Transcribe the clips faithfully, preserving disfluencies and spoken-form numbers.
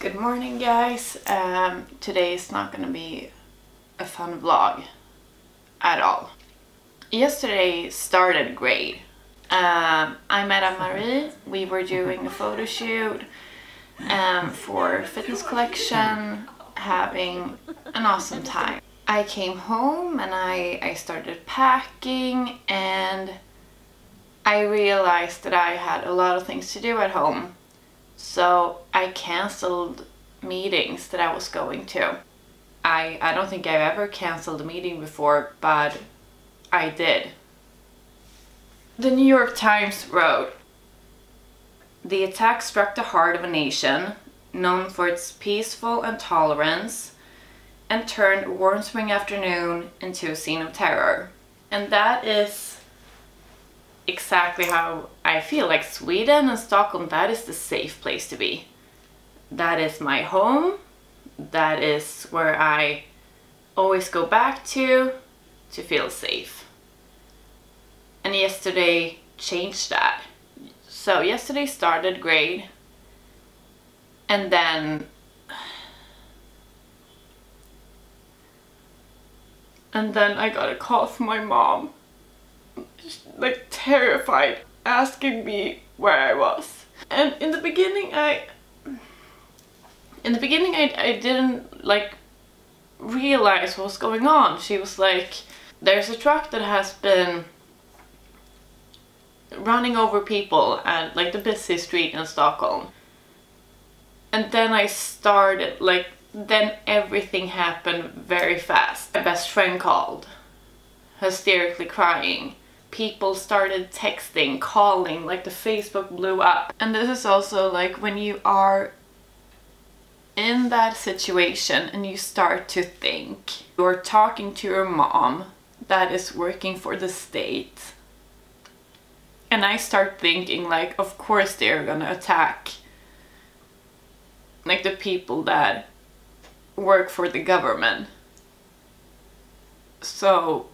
Good morning, guys. Um, today is not gonna be a fun vlog at all. Yesterday started great. Um, I met Anne Marie. We were doing a photo shoot um, for fitness collection, having an awesome time. I came home and I, I started packing, and I realized that I had a lot of things to do at home. So I cancelled meetings that I was going to. I, I don't think I've ever cancelled a meeting before, but I did. The New York Times wrote, "The attack struck the heart of a nation known for its peaceful and tolerance and turned a warm spring afternoon into a scene of terror." And that is exactly how I feel. Like Sweden and Stockholm, that is the safe place to be. That is my home. That is where I always go back to to feel safe. And yesterday changed that. So yesterday started great, and then and then I got a call from my mom, like terrified, asking me where I was. And in the beginning I in the beginning I, I didn't like realize what was going on. She was like, "There's a truck that has been running over people at like the busy street in Stockholm." And then I started like then everything happened very fast. My best friend called, hysterically crying. People started texting, calling, like the Facebook blew up. And this is also like when you are in that situation and you start to think. You're talking to your mom that is working for the state. And I start thinking, like, of course they're gonna attack like the people that work for the government. So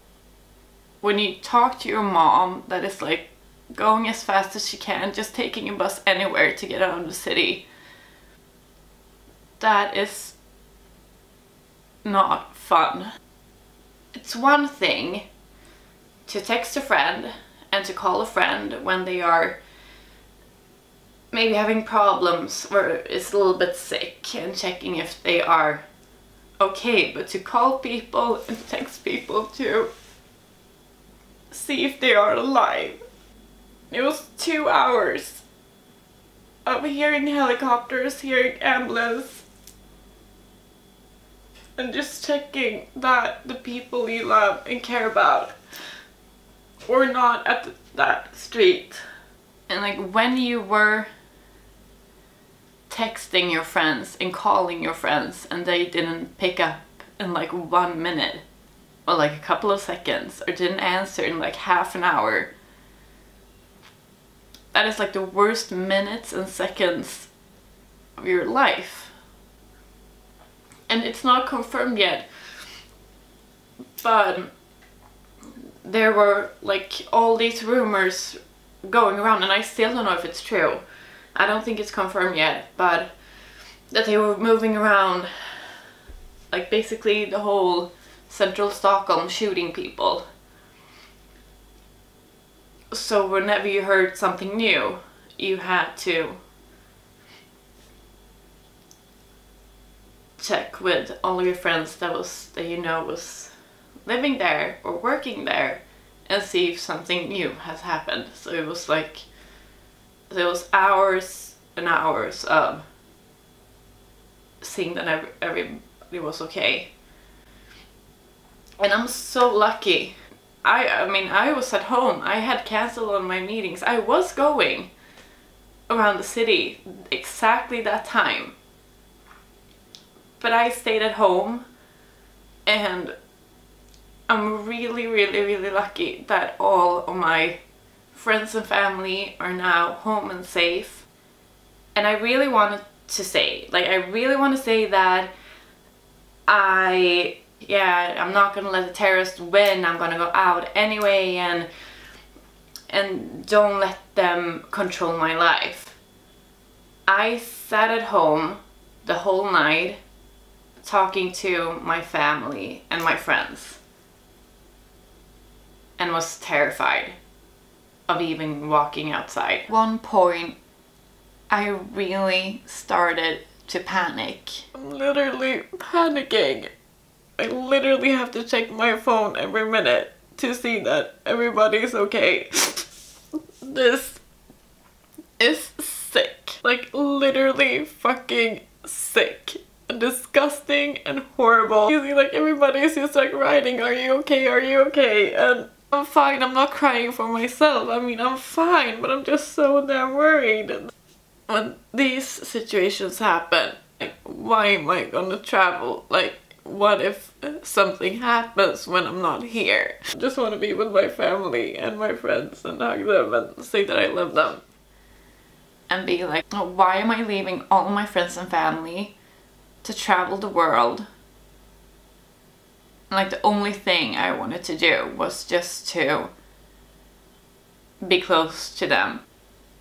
when you talk to your mom that is like going as fast as she can, just taking a bus anywhere to get out of the city, that is not fun. It's one thing to text a friend and to call a friend when they are maybe having problems or is a little bit sick and checking if they are okay, but to call people and text people to see if they are alive. It was two hours of hearing helicopters, hearing ambulance, and just checking that the people you love and care about were not at the, that street. And like when you were texting your friends and calling your friends and they didn't pick up in like one minute or like a couple of seconds or didn't answer in like half an hour, that is like the worst minutes and seconds of your life. And it's not confirmed yet, but there were like all these rumors going around, and I still don't know if it's true. I don't think it's confirmed yet, but that they were moving around like basically the whole Central Stockholm shooting people. So whenever you heard something new, you had to check with all of your friends that was that you know was living there or working there and see if something new has happened. So it was like there was hours and hours of seeing that every, everybody was okay. And I'm so lucky. I I mean, I was at home. I had cancelled on my meetings. I was going around the city exactly that time, but I stayed at home, and I'm really, really, really lucky that all of my friends and family are now home and safe. And I really wanted to say, like, I really want to say that I, yeah, I'm not gonna let the terrorists win. I'm gonna go out anyway, and and don't let them control my life. I sat at home the whole night talking to my family and my friends, and was terrified of even walking outside. At one point I really started to panic. I'm literally panicking. I literally have to check my phone every minute to see that everybody's okay. This is sick. Like, literally fucking sick and disgusting and horrible. You see, like, everybody's just like writing, "Are you okay? Are you okay?" And I'm fine. I'm not crying for myself. I mean, I'm fine, but I'm just so damn worried. And when these situations happen, like, why am I gonna travel? Like, what if something happens when I'm not here? I just want to be with my family and my friends and hug them and say that I love them. And be like, oh, why am I leaving all my friends and family to travel the world? Like, the only thing I wanted to do was just to be close to them.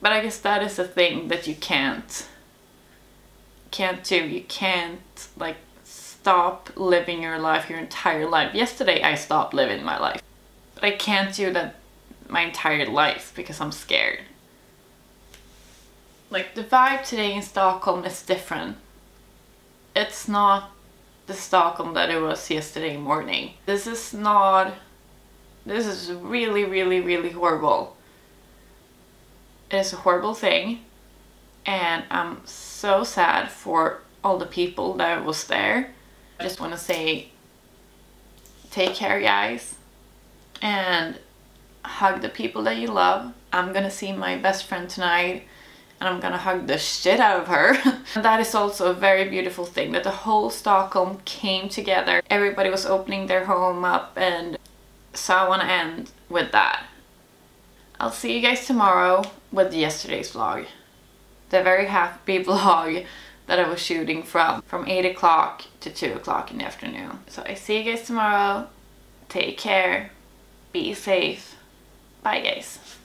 But I guess that is a thing that you can't, can't do. You can't, like, stop living your life, your entire life. Yesterday I stopped living my life. But I can't do that my entire life because I'm scared. Like, the vibe today in Stockholm is different. It's not the Stockholm that it was yesterday morning. This is not... This is really, really, really horrible. It is a horrible thing. And I'm so sad for all the people that was there. I just want to say, take care, guys, and hug the people that you love. I'm gonna see my best friend tonight, and I'm gonna hug the shit out of her. And that is also a very beautiful thing, that the whole Stockholm came together. Everybody was opening their home up, and so I want to end with that. I'll see you guys tomorrow with yesterday's vlog, the very happy vlog that I was shooting from from eight o'clock to two o'clock in the afternoon. So I see you guys tomorrow. Take care. Be safe. Bye, guys.